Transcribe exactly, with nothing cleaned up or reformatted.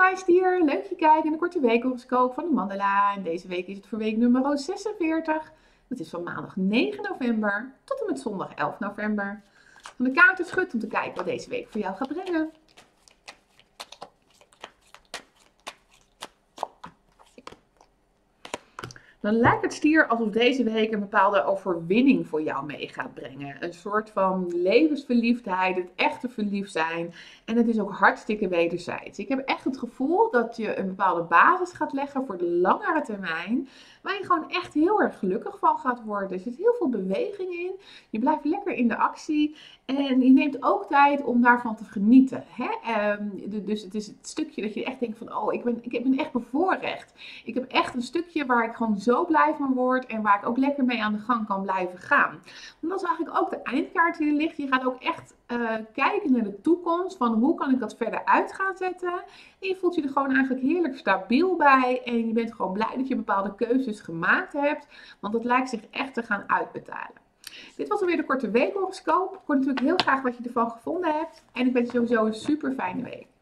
Hi Stier, leuk dat je kijkt in de korte weekhoroscoop van Amandala. En deze week is het voor week nummer zesenveertig. Dat is van maandag negen november tot en met zondag elf november. Van de kaarten schudt om te kijken wat deze week voor jou gaat brengen. Dan lijkt het Stier alsof deze week een bepaalde overwinning voor jou mee gaat brengen. Een soort van levensverliefdheid, het echte verliefd zijn. En het is ook hartstikke wederzijds. Ik heb echt het gevoel dat je een bepaalde basis gaat leggen voor de langere termijn. Waar je gewoon echt heel erg gelukkig van gaat worden. Er zit heel veel beweging in. Je blijft lekker in de actie. En je neemt ook tijd om daarvan te genieten. Hè? Um, dus het is het stukje dat je echt denkt van, oh, ik ben, ik ben echt bevoorrecht. Ik heb echt een stukje waar ik gewoon zo blij van word en waar ik ook lekker mee aan de gang kan blijven gaan. Want dat is eigenlijk ook de eindkaart die er ligt. Je gaat ook echt uh, kijken naar de toekomst van hoe kan ik dat verder uit gaan zetten. En je voelt je er gewoon eigenlijk heerlijk stabiel bij. En je bent gewoon blij dat je bepaalde keuzes gemaakt hebt. Want dat lijkt zich echt te gaan uitbetalen. Dit was alweer de korte weekhoroscoop. Ik hoor natuurlijk heel graag wat je ervan gevonden hebt. En ik wens je sowieso een super fijne week.